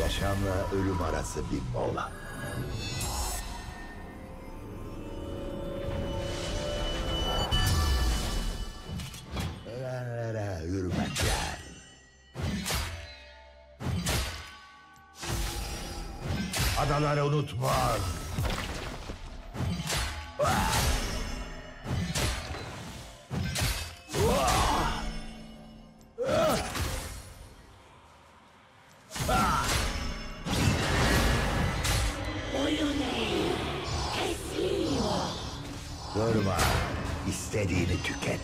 Yaşamla ölüm arası bir mola. Ölenlere hürmetler. Adaları unutmak. Durma, istediğini tüket.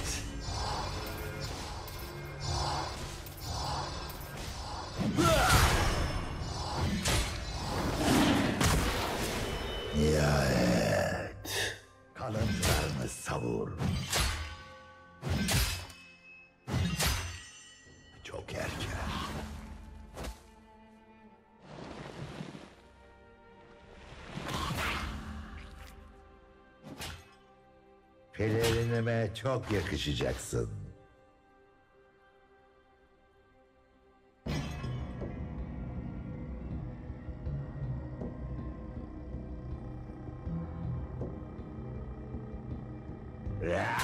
Nihayet kalıntılarını savur. Çok erken. Pelerinime çok yakışacaksın. Yeah.